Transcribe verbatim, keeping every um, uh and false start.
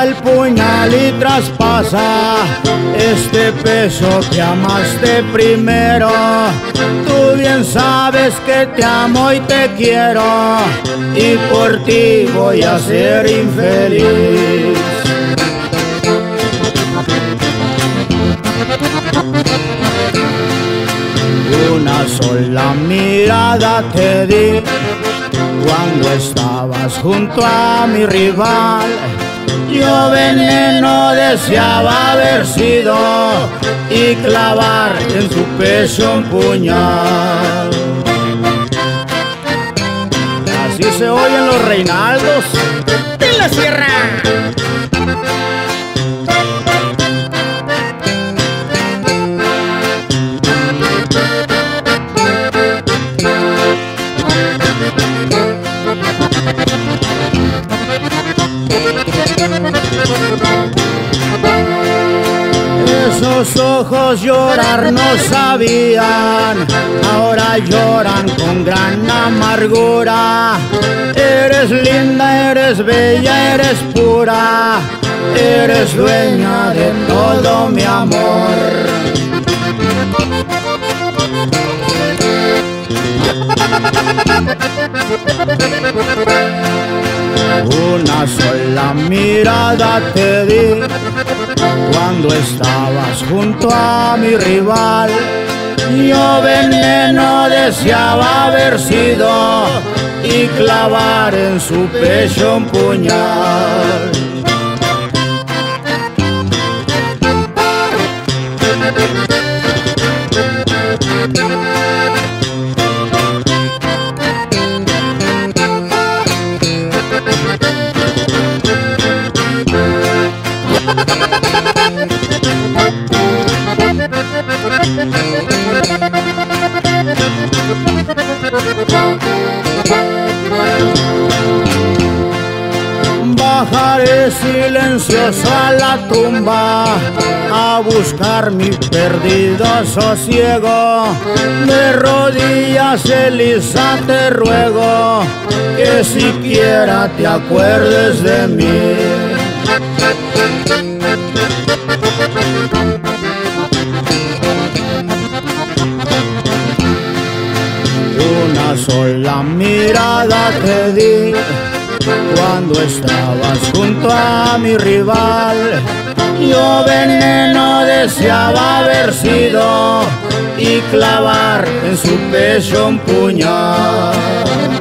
al puñal y traspasa este peso que amaste primero. Tú bien sabes que te amo y te quiero, y por ti voy a ser infeliz. Una sola mirada te di cuando estabas junto a mi rival. Yo veneno deseaba haber sido y clavar en su pecho un puñal. Así se oyen los Reynaldos de la Sierra. Esos ojos llorar no sabían, ahora lloran con gran amargura. Eres linda, eres bella, eres pura, eres dueña de todo mi amor. Una sola mirada te di cuando estabas junto a mi rival. Yo veneno deseaba haber sido y clavar en su pecho un puñal. Bajaré silencioso a la tumba a buscar mi perdido sosiego. De rodillas, Elisa, te ruego que siquiera te acuerdes de mí. Una sola mirada te di cuando estabas junto a mi rival. Yo veneno deseaba haber sido y clavar en su pecho un puñal.